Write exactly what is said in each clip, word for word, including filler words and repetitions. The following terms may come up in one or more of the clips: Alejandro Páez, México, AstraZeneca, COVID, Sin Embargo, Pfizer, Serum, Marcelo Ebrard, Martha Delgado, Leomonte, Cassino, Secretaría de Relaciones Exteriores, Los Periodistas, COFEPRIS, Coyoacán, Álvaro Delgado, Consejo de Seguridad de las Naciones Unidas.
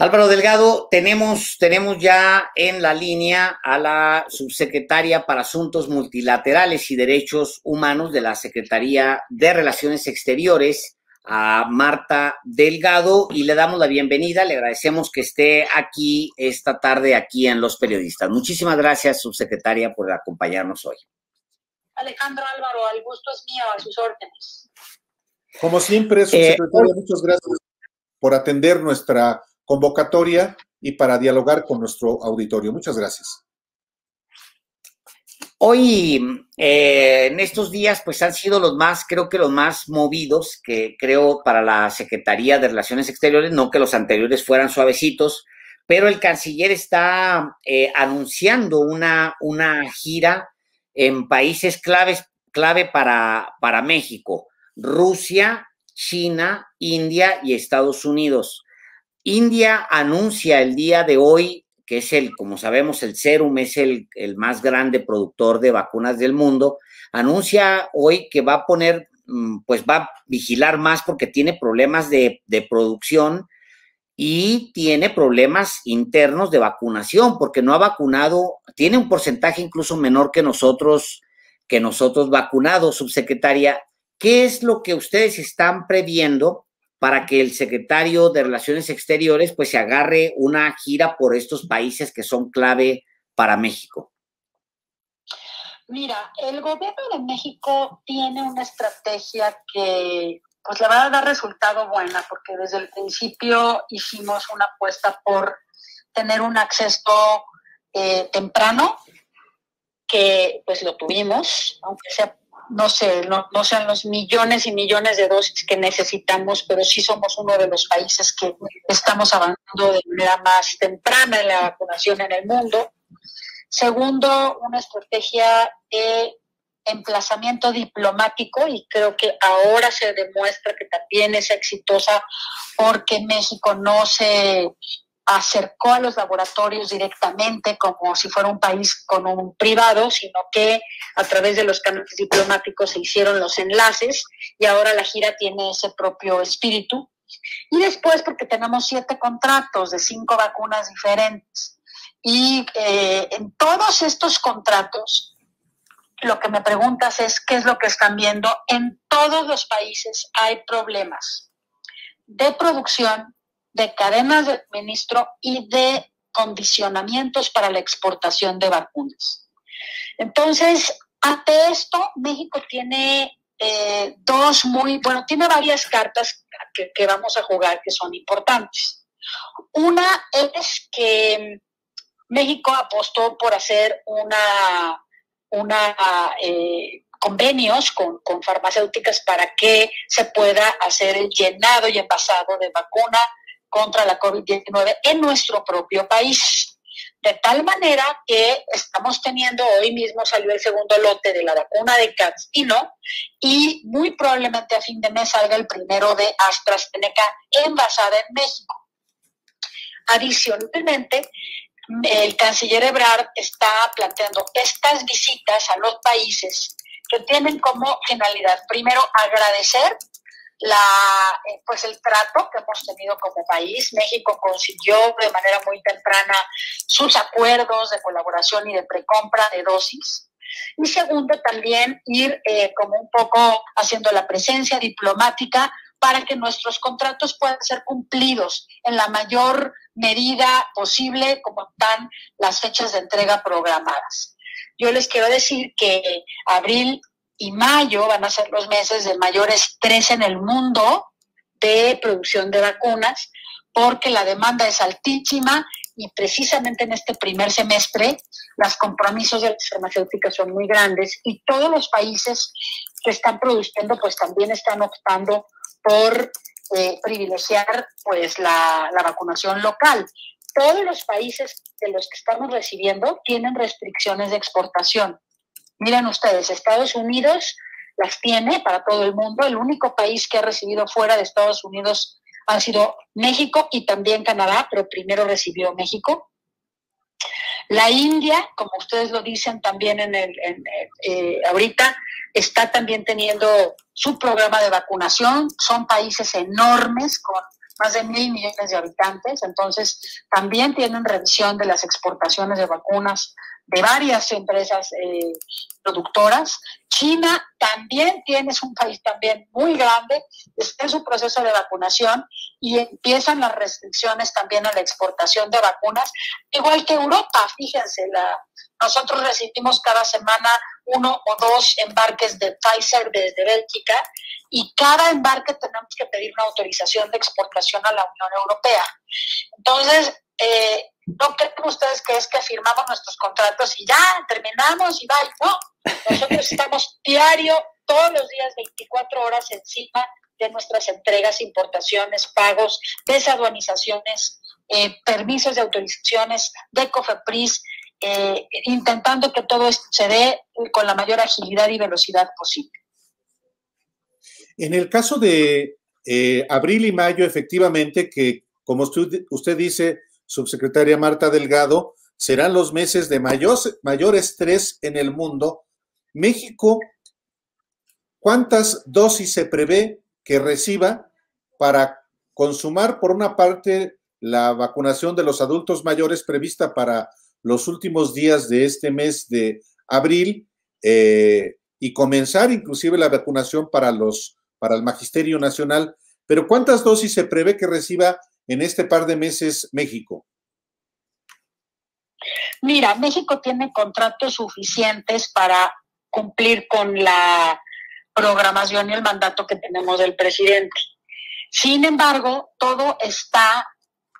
Álvaro Delgado, tenemos, tenemos ya en la línea a la subsecretaria para Asuntos Multilaterales y Derechos Humanos de la Secretaría de Relaciones Exteriores, a Martha Delgado, y le damos la bienvenida. Le agradecemos que esté aquí esta tarde, aquí en Los Periodistas. Muchísimas gracias, subsecretaria, por acompañarnos hoy. Alejandro, Álvaro, el gusto es mío, a sus órdenes. Como siempre, subsecretaria, eh, muchas gracias por atender nuestra convocatoria y para dialogar con nuestro auditorio. Muchas gracias. Hoy, eh, en estos días, pues han sido los más, creo que los más movidos, que creo para la Secretaría de Relaciones Exteriores, no que los anteriores fueran suavecitos, pero el canciller está eh, anunciando una, una gira en países claves, clave para, para México: Rusia, China, India y Estados Unidos. India anuncia el día de hoy, que es el, como sabemos, el Serum es el, el más grande productor de vacunas del mundo, anuncia hoy que va a poner, pues va a vigilar más porque tiene problemas de, de producción y tiene problemas internos de vacunación, porque no ha vacunado, tiene un porcentaje incluso menor que nosotros, que nosotros vacunados. Subsecretaria, ¿qué es lo que ustedes están previendo para que el secretario de Relaciones Exteriores pues se agarre una gira por estos países que son clave para México? Mira, el gobierno de México tiene una estrategia que pues le va a dar resultado buena, porque desde el principio hicimos una apuesta por tener un acceso eh, temprano, que pues lo tuvimos, aunque sea No sé, no, no sean los millones y millones de dosis que necesitamos, pero sí somos uno de los países que estamos avanzando de manera más temprana en la vacunación en el mundo. Segundo, una estrategia de emplazamiento diplomático, y creo que ahora se demuestra que también es exitosa, porque México no se acercó a los laboratorios directamente como si fuera un país con un privado, sino que a través de los canales diplomáticos se hicieron los enlaces, y ahora la gira tiene ese propio espíritu. Y después, porque tenemos siete contratos de cinco vacunas diferentes, y eh, en todos estos contratos, lo que me preguntas es qué es lo que están viendo. En todos los países hay problemas de producción, de cadenas de suministro y de condicionamientos para la exportación de vacunas. Entonces, ante esto, México tiene eh, dos muy, bueno, tiene varias cartas que, que vamos a jugar que son importantes. Una es que México apostó por hacer una, una eh, convenios con, con farmacéuticas para que se pueda hacer el llenado y envasado de vacuna contra la COVID diecinueve en nuestro propio país. De tal manera que estamos teniendo, hoy mismo salió el segundo lote de la vacuna de Cassino, y muy probablemente a fin de mes salga el primero de AstraZeneca envasada en México. Adicionalmente, el canciller Ebrard está planteando estas visitas a los países que tienen como finalidad, primero, agradecer La, eh, pues el trato que hemos tenido como país. México consiguió de manera muy temprana sus acuerdos de colaboración y de precompra de dosis. Y segundo, también ir eh, como un poco haciendo la presencia diplomática para que nuestros contratos puedan ser cumplidos en la mayor medida posible, como están las fechas de entrega programadas. Yo les quiero decir que abril y mayo van a ser los meses de mayor estrés en el mundo de producción de vacunas, porque la demanda es altísima, y precisamente en este primer semestre los compromisos de las farmacéuticas son muy grandes, y todos los países que están produciendo pues también están optando por eh, privilegiar pues la, la vacunación local. Todos los países de los que estamos recibiendo tienen restricciones de exportación. Miren ustedes, Estados Unidos las tiene para todo el mundo. El único país que ha recibido fuera de Estados Unidos ha sido México, y también Canadá, pero primero recibió México. La India, como ustedes lo dicen también en el, en, eh, ahorita, está también teniendo su programa de vacunación. Son países enormes con más de mil millones de habitantes, entonces también tienen revisión de las exportaciones de vacunas de varias empresas eh, productoras. China también tiene, es un país también muy grande, está en su proceso de vacunación y empiezan las restricciones también a la exportación de vacunas, igual que Europa. Fíjense, la, nosotros recibimos cada semana uno o dos embarques de Pfizer desde Bélgica y cada embarque tenemos que pedir una autorización de exportación a la Unión Europea. Entonces, eh, ¿no creen ustedes que es que firmamos nuestros contratos y ya terminamos y va? No, nosotros estamos diario, todos los días, veinticuatro horas encima de nuestras entregas, importaciones, pagos, desaduanizaciones, eh, permisos de autorizaciones de COFEPRIS, eh, intentando que todo esto se dé con la mayor agilidad y velocidad posible. En el caso de eh, abril y mayo, efectivamente, que como usted, usted dice, subsecretaria Martha Delgado, serán los meses de mayor, mayor estrés en el mundo. México, ¿cuántas dosis se prevé que reciba para consumar, por una parte, la vacunación de los adultos mayores prevista para los últimos días de este mes de abril eh, y comenzar inclusive la vacunación para, los, para el Magisterio Nacional? Pero ¿cuántas dosis se prevé que reciba en este par de meses México? Mira, México tiene contratos suficientes para cumplir con la programación y el mandato que tenemos del presidente. Sin embargo, todo está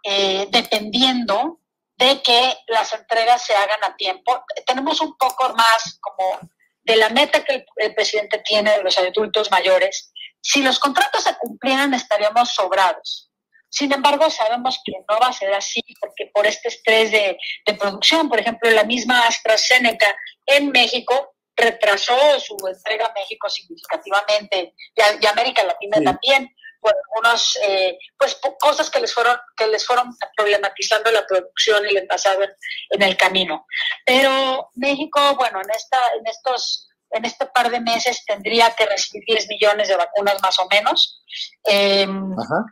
eh, dependiendo de que las entregas se hagan a tiempo. Tenemos un poco más como de la meta que el, el presidente tiene de los adultos mayores. Si los contratos se cumplieran, estaríamos sobrados. Sin embargo, sabemos que no va a ser así, porque por este estrés de, de producción, por ejemplo, la misma AstraZeneca en México retrasó su entrega a México significativamente, y, a, y América Latina sí. También, por algunas eh, pues, cosas que les fueron que les fueron problematizando la producción y el envasado en, en el camino. Pero México, bueno, en esta en estos... en este par de meses tendría que recibir diez millones de vacunas más o menos. Eh,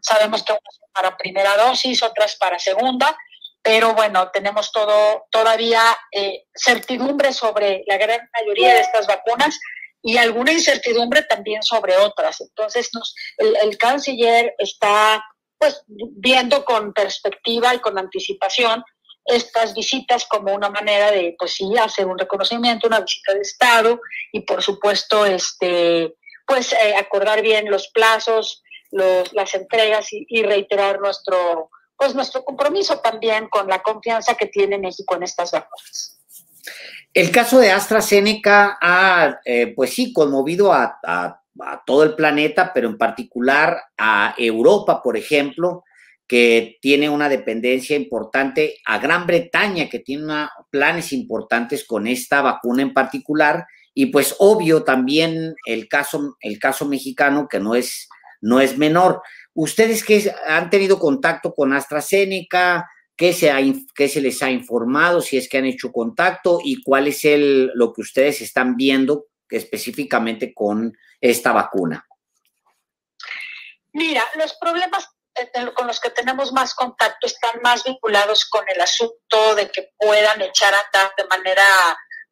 sabemos que unas para primera dosis, otras para segunda, pero bueno, tenemos todo todavía eh, certidumbre sobre la gran mayoría de estas vacunas y alguna incertidumbre también sobre otras. Entonces, nos, el, el canciller está pues viendo con perspectiva y con anticipación estas visitas como una manera de, pues sí, hacer un reconocimiento, una visita de Estado y por supuesto, este, pues eh, acordar bien los plazos, los, las entregas y, y reiterar nuestro, pues nuestro compromiso también con la confianza que tiene México en estas vacunas. El caso de AstraZeneca ha, eh, pues sí, conmovido a, a, a todo el planeta, pero en particular a Europa, por ejemplo, que tiene una dependencia importante, a Gran Bretaña, que tiene una, planes importantes con esta vacuna en particular, y pues obvio también el caso, el caso mexicano, que no es, no es menor. ¿Ustedes que han tenido contacto con AstraZeneca? ¿Qué se, ha, qué se les ha informado, si es que han hecho contacto? ¿Y cuál es el, lo que ustedes están viendo específicamente con esta vacuna? Mira, los problemas con los que tenemos más contacto están más vinculados con el asunto de que puedan echar a andar de manera,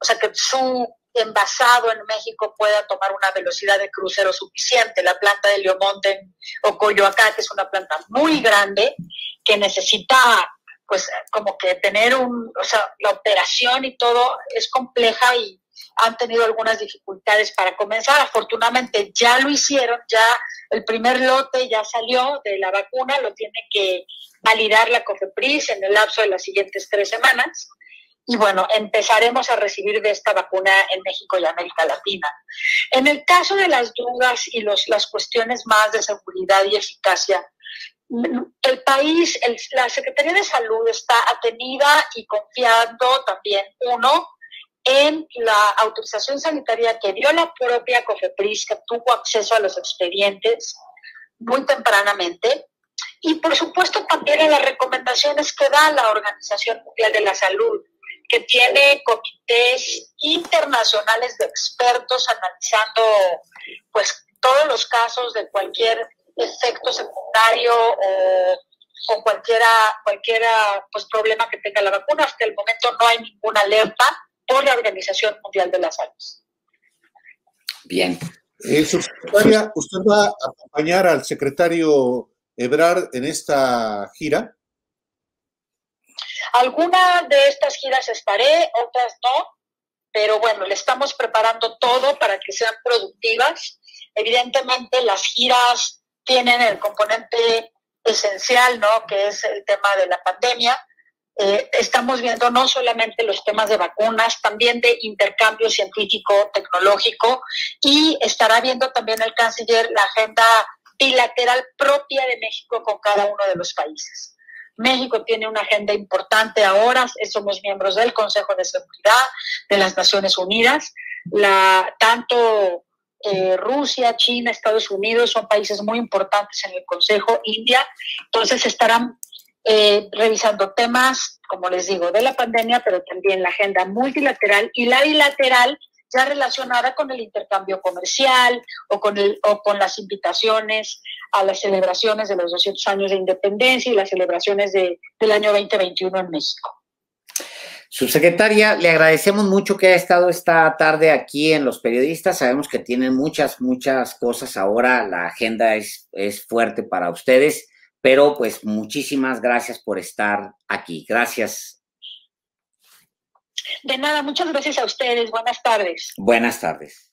o sea, que su envasado en México pueda tomar una velocidad de crucero suficiente. La planta de Leomonte o Coyoacán, que es una planta muy grande, que necesita, pues, como que tener un, o sea, la operación y todo es compleja y han tenido algunas dificultades para comenzar. Afortunadamente ya lo hicieron, ya el primer lote ya salió de la vacuna, lo tiene que validar la COFEPRIS en el lapso de las siguientes tres semanas. Y bueno, empezaremos a recibir de esta vacuna en México y América Latina. En el caso de las dudas y los, las cuestiones más de seguridad y eficacia, el país, el, la Secretaría de Salud está atenida y confiando también, uno, en la autorización sanitaria que dio la propia COFEPRIS, que tuvo acceso a los expedientes muy tempranamente, y por supuesto también en las recomendaciones que da la Organización Mundial de la Salud, que tiene comités internacionales de expertos analizando pues todos los casos de cualquier efecto secundario o, o cualquiera, cualquiera pues, problema que tenga la vacuna. Hasta el momento no hay ninguna alerta por la Organización Mundial de la Salud. Bien. Eh, subsecretaria, ¿usted va a acompañar al secretario Ebrard en esta gira? Alguna de estas giras estaré, otras no, pero bueno, le estamos preparando todo para que sean productivas. Evidentemente las giras tienen el componente esencial, ¿no?, que es el tema de la pandemia. Eh, estamos viendo no solamente los temas de vacunas, también de intercambio científico, tecnológico, y estará viendo también el canciller la agenda bilateral propia de México con cada uno de los países. México tiene una agenda importante ahora, somos miembros del Consejo de Seguridad de las Naciones Unidas, la, tanto eh, Rusia, China, Estados Unidos son países muy importantes en el Consejo, India, entonces estarán Eh, revisando temas, como les digo, de la pandemia, pero también la agenda multilateral y la bilateral ya relacionada con el intercambio comercial o con, el, o con las invitaciones a las celebraciones de los doscientos años de independencia y las celebraciones de, del año veinte veintiuno en México. Subsecretaria, le agradecemos mucho que haya estado esta tarde aquí en Los Periodistas. Sabemos que tienen muchas, muchas cosas ahora. La agenda es, es fuerte para ustedes. Pero, pues, muchísimas gracias por estar aquí. Gracias. De nada, muchas gracias a ustedes. Buenas tardes. Buenas tardes.